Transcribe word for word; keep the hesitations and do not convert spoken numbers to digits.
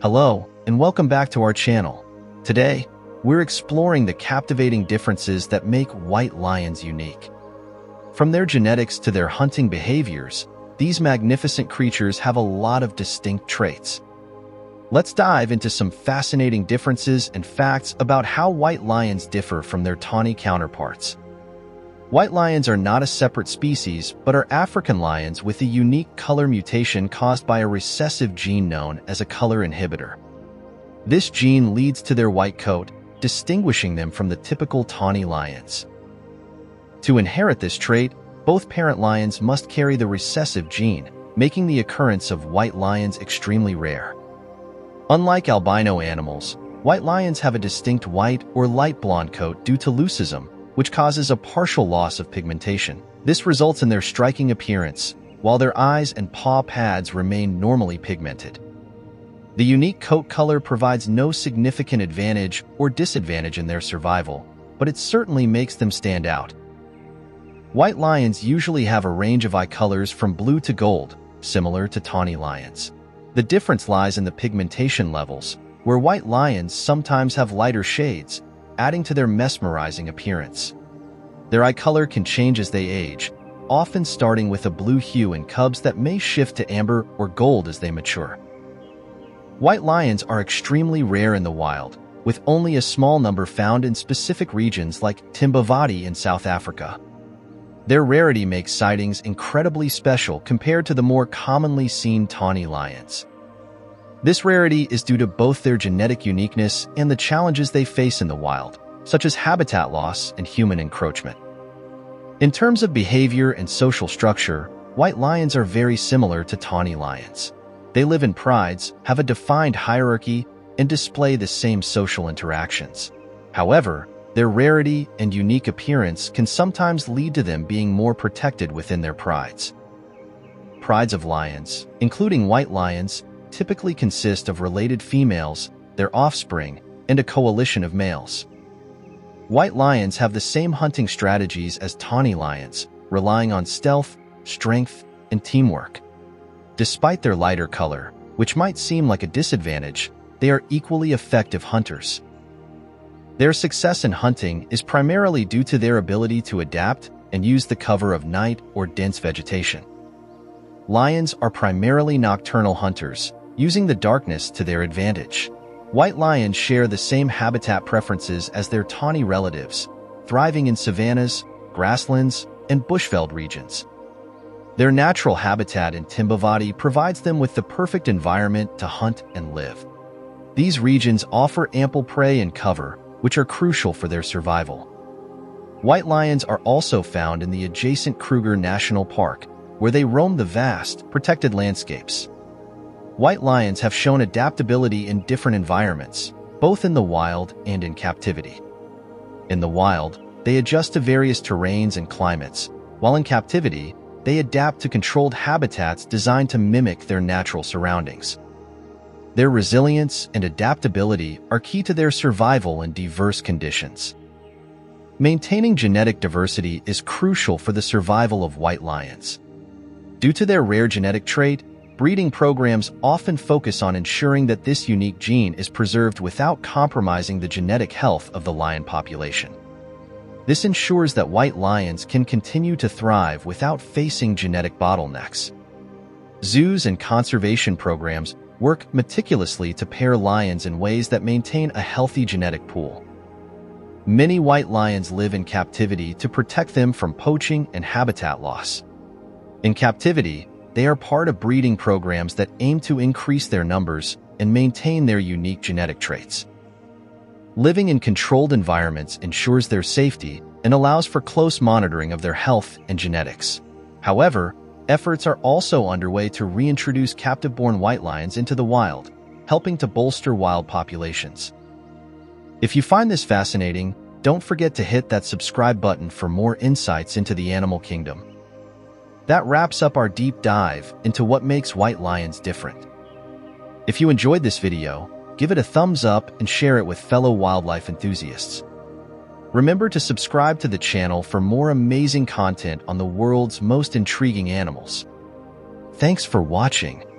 Hello, and welcome back to our channel. Today, we're exploring the captivating differences that make white lions unique. From their genetics to their hunting behaviors, these magnificent creatures have a lot of distinct traits. Let's dive into some fascinating differences and facts about how white lions differ from their tawny counterparts. White lions are not a separate species, but are African lions with a unique color mutation caused by a recessive gene known as a color inhibitor. This gene leads to their white coat, distinguishing them from the typical tawny lions. To inherit this trait, both parent lions must carry the recessive gene, making the occurrence of white lions extremely rare. Unlike albino animals, white lions have a distinct white or light blonde coat due to leucism, which causes a partial loss of pigmentation. This results in their striking appearance, while their eyes and paw pads remain normally pigmented. The unique coat color provides no significant advantage or disadvantage in their survival, but it certainly makes them stand out. White lions usually have a range of eye colors from blue to gold, similar to tawny lions. The difference lies in the pigmentation levels, where white lions sometimes have lighter shades, adding to their mesmerizing appearance. Their eye color can change as they age, often starting with a blue hue in cubs that may shift to amber or gold as they mature. White lions are extremely rare in the wild, with only a small number found in specific regions like Timbavati in South Africa. Their rarity makes sightings incredibly special compared to the more commonly seen tawny lions. This rarity is due to both their genetic uniqueness and the challenges they face in the wild, such as habitat loss and human encroachment. In terms of behavior and social structure, white lions are very similar to tawny lions. They live in prides, have a defined hierarchy, and display the same social interactions. However, their rarity and unique appearance can sometimes lead to them being more protected within their prides. Prides of lions, including white lions, typically consist of related females, their offspring, and a coalition of males. White lions have the same hunting strategies as tawny lions, relying on stealth, strength, and teamwork. Despite their lighter color, which might seem like a disadvantage, they are equally effective hunters. Their success in hunting is primarily due to their ability to adapt and use the cover of night or dense vegetation. Lions are primarily nocturnal hunters, using the darkness to their advantage. White lions share the same habitat preferences as their tawny relatives, thriving in savannas, grasslands, and bushveld regions. Their natural habitat in Timbavati provides them with the perfect environment to hunt and live. These regions offer ample prey and cover, which are crucial for their survival. White lions are also found in the adjacent Kruger National Park, where they roam the vast, protected landscapes. White lions have shown adaptability in different environments, both in the wild and in captivity. In the wild, they adjust to various terrains and climates, while in captivity, they adapt to controlled habitats designed to mimic their natural surroundings. Their resilience and adaptability are key to their survival in diverse conditions. Maintaining genetic diversity is crucial for the survival of white lions. Due to their rare genetic trait, breeding programs often focus on ensuring that this unique gene is preserved without compromising the genetic health of the lion population. This ensures that white lions can continue to thrive without facing genetic bottlenecks. Zoos and conservation programs work meticulously to pair lions in ways that maintain a healthy genetic pool. Many white lions live in captivity to protect them from poaching and habitat loss. In captivity, they are part of breeding programs that aim to increase their numbers and maintain their unique genetic traits. Living in controlled environments ensures their safety and allows for close monitoring of their health and genetics. However, efforts are also underway to reintroduce captive-born white lions into the wild, helping to bolster wild populations. If you find this fascinating, don't forget to hit that subscribe button for more insights into the animal kingdom. That wraps up our deep dive into what makes white lions different. If you enjoyed this video, give it a thumbs up and share it with fellow wildlife enthusiasts. Remember to subscribe to the channel for more amazing content on the world's most intriguing animals. Thanks for watching.